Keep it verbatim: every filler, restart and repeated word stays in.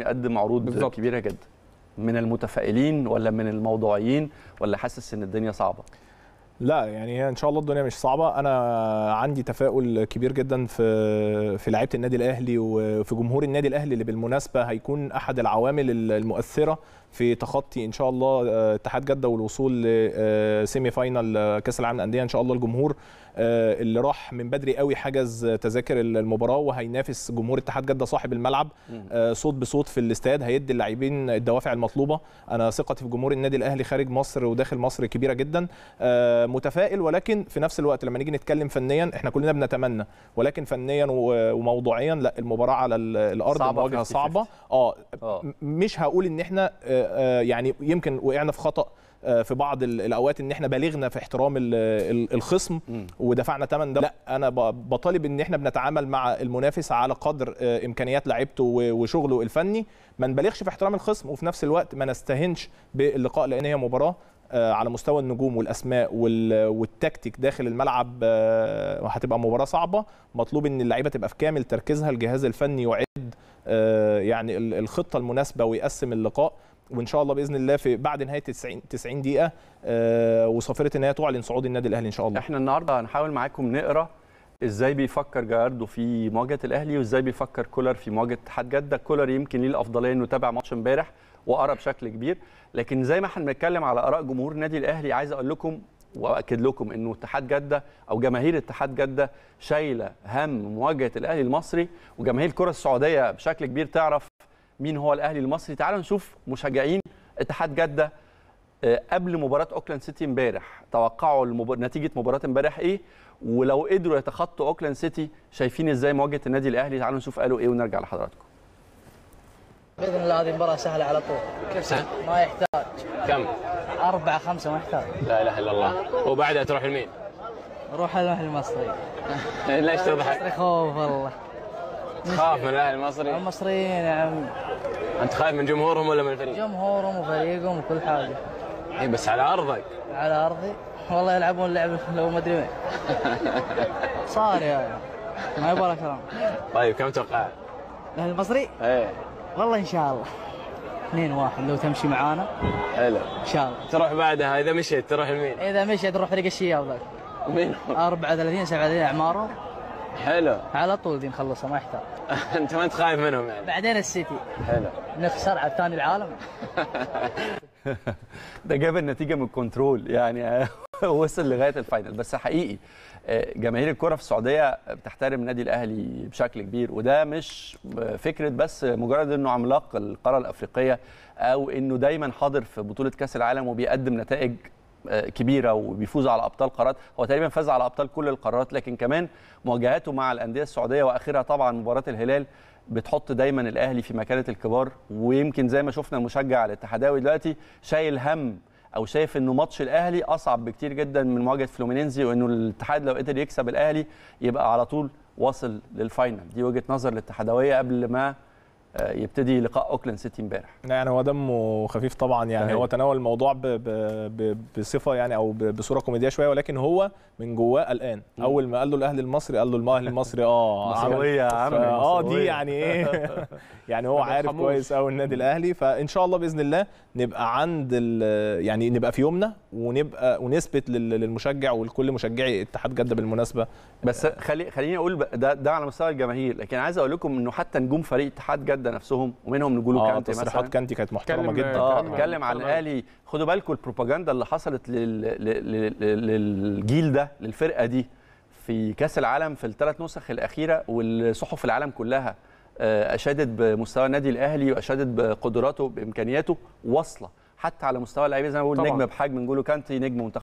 يقدم عروض بالزبط. كبيره جدا. من المتفائلين ولا من الموضوعيين ولا حاسس ان الدنيا صعبه؟ لا يعني ان شاء الله الدنيا مش صعبه، انا عندي تفاؤل كبير جدا في في لعيبه النادي الاهلي وفي جمهور النادي الاهلي، اللي بالمناسبه هيكون احد العوامل المؤثره في تخطي ان شاء الله اتحاد جده والوصول لسيمي فاينال كاس العالم للانديه. ان شاء الله الجمهور اللي راح من بدري قوي حجز تذاكر المباراه وهينافس جمهور اتحاد جده صاحب الملعب صوت بصوت في الاستاد، هيدي اللاعبين الدوافع المطلوبه. انا ثقتي في جمهور النادي الاهلي خارج مصر وداخل مصر كبيره جدا. متفائل، ولكن في نفس الوقت لما نيجي نتكلم فنيا احنا كلنا بنتمنى، ولكن فنيا وموضوعيا لا، المباراه على الارض مواجهه صعبه. اه مش هقول ان احنا يعني يمكن وقعنا في خطأ في بعض الاوقات ان احنا بالغنا في احترام الخصم ودفعنا ثمن ده، لا انا بطالب ان احنا بنتعامل مع المنافس على قدر امكانيات لعيبته وشغله الفني، ما نبالغش في احترام الخصم وفي نفس الوقت ما نستهنش باللقاء، لان هي مباراه على مستوى النجوم والاسماء والتكتيك داخل الملعب هتبقى مباراه صعبه. مطلوب ان اللعيبه تبقى في كامل تركيزها، الجهاز الفني يعد يعني الخطه المناسبه ويقسم اللقاء، وان شاء الله باذن الله في بعد نهايه تسعين دقيقه وصفيره ان هي تعلن صعود النادي الاهلي ان شاء الله. احنا النهارده هنحاول معاكم نقرا ازاي بيفكر جاردو في مواجهه الاهلي وازاي بيفكر كولر في مواجهه اتحاد جده. كولر يمكن ليه الافضليه انه تابع ماتش امبارح وقرا بشكل كبير، لكن زي ما احنا بنتكلم على اراء جمهور النادي الاهلي، عايز اقول لكم واكد لكم انه اتحاد جده او جماهير اتحاد جده شايله هم مواجهه الاهلي المصري، وجماهير الكره السعوديه بشكل كبير تعرف مين هو الاهلي المصري. تعالوا نشوف مشجعين اتحاد جده قبل مباراه اوكلاند سيتي امبارح توقعوا المبار... نتيجه مباراه امبارح ايه، ولو قدروا يتخطوا اوكلاند سيتي شايفين ازاي مواجهه النادي الاهلي. تعالوا نشوف قالوا ايه ونرجع لحضراتكم. باذن الله هذه المباراه سهله على طول. كيف سهل؟ ما يحتاج كم؟ أربعة خمسة ما يحتاج. لا اله الا الله. وبعدها تروح لمين؟ نروح على الاهلي المصري. ليش تضحك؟ المصري خوف والله. تخاف من الاهلي المصري؟ المصريين يا عم. انت خايف من جمهورهم ولا من الفريق؟ جمهورهم وفريقهم وكل حاجه. اي بس على ارضك. على ارضي والله يلعبون لعب لو ما ادري وين. صار يا ما يبغى كلام. طيب كم توقع؟ الاهلي المصري؟ ايه والله ان شاء الله اثنين واحد لو تمشي معانا. حلو ان شاء الله. تروح بعدها اذا مشيت تروح لمين؟ اذا مشيت تروح فريق الشياب ذاك. مين هو؟ أربعة وثلاثين سبعة وثلاثين اعماره. حلو على طول دي نخلصها ما يحتاج. انت ما انت خايف منهم يعني؟ بعدين السيتي. حلو نخسر على الثاني العالم. ده جاب النتيجه من الكنترول يعني. وصل لغايه الفاينل. بس حقيقي جماهير الكره في السعوديه بتحترم النادي الاهلي بشكل كبير، وده مش فكره بس مجرد انه عملاق القاره الافريقيه او انه دايما حاضر في بطوله كاس العالم وبيقدم نتائج كبيره وبيفوز على ابطال قارات، هو تقريبا فاز على ابطال كل القارات، لكن كمان مواجهاته مع الانديه السعوديه واخرها طبعا مباراه الهلال بتحط دايما الاهلي في مكانه الكبار. ويمكن زي ما شفنا المشجع الاتحاداوي دلوقتي شايل هم او شايف انه ماتش الاهلي اصعب بكتير جدا من مواجهه فلومينينزي، وانه الاتحاد لو قدر يكسب الاهلي يبقى على طول واصل للفاينل. دي وجهه نظر الاتحاداويه قبل ما يبتدي لقاء اوكلاند سيتي امبارح. يعني هو دمه خفيف طبعا، يعني هو تناول الموضوع ب ب بصفه يعني او بصوره كوميديه شويه، ولكن هو من جواه قلقان. اول ما قال له الاهلي المصري قال له الاهلي المصري اه مصريه يا عم اه دي يعني ايه. يعني هو عارف كويس قوي النادي الاهلي. فان شاء الله باذن الله نبقى عند يعني نبقى في يومنا ونبقى ونثبت للمشجع ولكل مشجعي اتحاد جده بالمناسبه. بس خلي خليني اقول ده ده على مستوى الجماهير، لكن عايز اقول لكم انه حتى نجوم فريق اتحاد جده نفسهم ومنهم نجولو آه كانتي مثلا. تصريحات كانتي كانت محترمه جدا. اه اتكلم عن الاهلي، خدوا بالكم البروباجندا اللي حصلت لل... لل... للجيل ده للفرقه دي في كاس العالم في الثلاث نسخ الاخيره، والصحف العالم كلها اشادت بمستوى النادي الاهلي واشادت بقدراته بامكانياته واصله حتى على مستوى اللعيبه. زي ما بقول نجم بحجم نجولو كانتي نجم منتخب